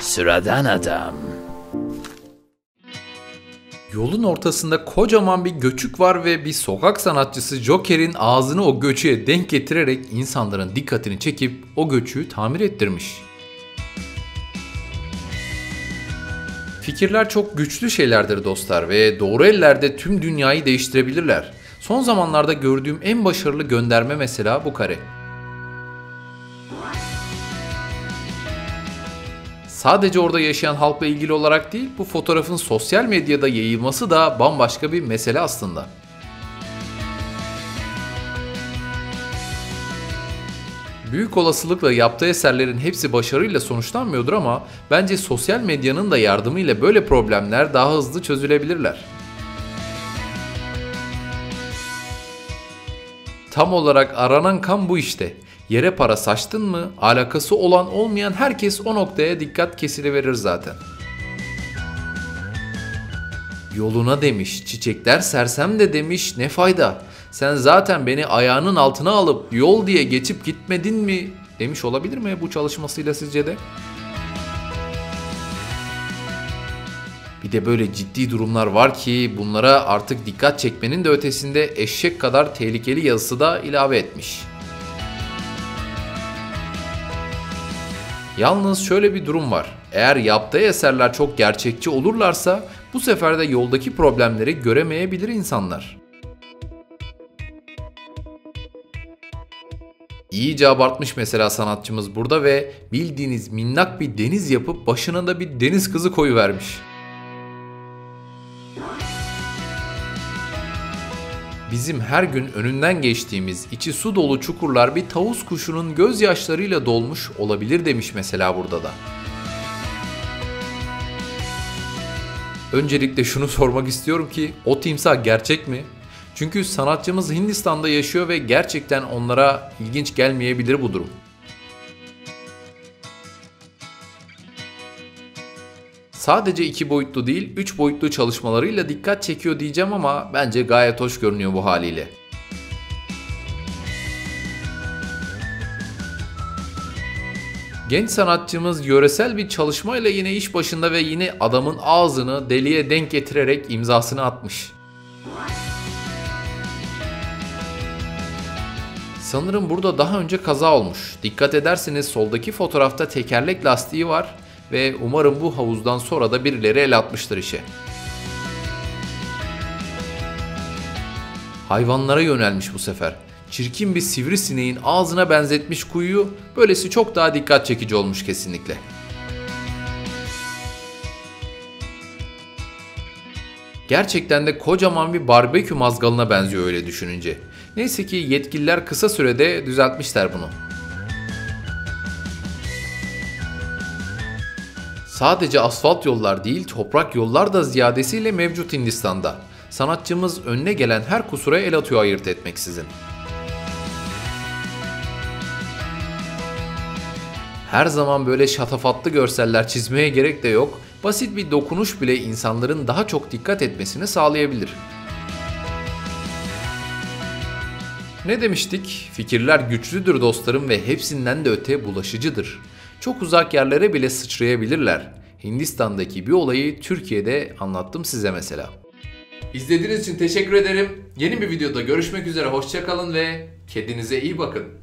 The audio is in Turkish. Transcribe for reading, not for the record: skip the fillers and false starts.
Sıradan Adam. Yolun ortasında kocaman bir göçük var ve bir sokak sanatçısı Joker'in ağzını o göçüğe denk getirerek insanların dikkatini çekip o göçüğü tamir ettirmiş. Fikirler çok güçlü şeylerdir dostlar ve doğru ellerde tüm dünyayı değiştirebilirler. Son zamanlarda gördüğüm en başarılı gönderme mesela bu kare. Sadece orada yaşayan halkla ilgili olarak değil, bu fotoğrafın sosyal medyada yayılması da bambaşka bir mesele aslında. Büyük olasılıkla yaptığı eserlerin hepsi başarıyla sonuçlanmıyordur ama bence sosyal medyanın da yardımıyla böyle problemler daha hızlı çözülebilirler. Tam olarak aranan kan bu işte. Yere para saçtın mı, alakası olan olmayan herkes o noktaya dikkat kesiliverir zaten. Yoluna demiş, çiçekler sersem de demiş, ne fayda? Sen zaten beni ayağının altına alıp yol diye geçip gitmedin mi? Demiş olabilir mi bu çalışmasıyla sizce de? Bir de böyle ciddi durumlar var ki bunlara artık dikkat çekmenin de ötesinde eşek kadar tehlikeli yazısı da ilave etmiş. Yalnız şöyle bir durum var. Eğer yaptığı eserler çok gerçekçi olurlarsa bu sefer de yoldaki problemleri göremeyebilir insanlar. İyice abartmış mesela sanatçımız burada ve bildiğiniz minnak bir deniz yapıp başına da bir deniz kızı koyuvermiş. Bizim her gün önünden geçtiğimiz içi su dolu çukurlar bir tavus kuşunun gözyaşlarıyla dolmuş olabilir demiş mesela burada da. Öncelikle şunu sormak istiyorum ki o timsah gerçek mi? Çünkü sanatçımız Hindistan'da yaşıyor ve gerçekten onlara ilginç gelmeyebilir bu durum. Sadece 2 boyutlu değil 3 boyutlu çalışmalarıyla dikkat çekiyor diyeceğim ama bence gayet hoş görünüyor bu haliyle. Genç sanatçımız yöresel bir çalışmayla yine iş başında ve yine adamın ağzını deliğe denk getirerek imzasını atmış. Sanırım burada daha önce kaza olmuş. Dikkat ederseniz soldaki fotoğrafta tekerlek lastiği var. Ve umarım bu havuzdan sonra da birileri el atmıştır işe. Hayvanlara yönelmiş bu sefer. Çirkin bir sivrisineğin ağzına benzetmiş kuyuyu, böylesi çok daha dikkat çekici olmuş kesinlikle. Gerçekten de kocaman bir barbekü mazgalına benziyor öyle düşününce. Neyse ki yetkililer kısa sürede düzeltmişler bunu. Sadece asfalt yollar değil, toprak yollar da ziyadesiyle mevcut Hindistan'da. Sanatçımız önüne gelen her kusura el atıyor ayırt etmeksizin. Her zaman böyle şatafatlı görseller çizmeye gerek de yok, basit bir dokunuş bile insanların daha çok dikkat etmesini sağlayabilir. Ne demiştik? Fikirler güçlüdür dostlarım ve hepsinden de öte bulaşıcıdır. Çok uzak yerlere bile sıçrayabilirler. Hindistan'daki bir olayı Türkiye'de anlattım size mesela. İzlediğiniz için teşekkür ederim. Yeni bir videoda görüşmek üzere. Hoşça kalın ve kendinize iyi bakın.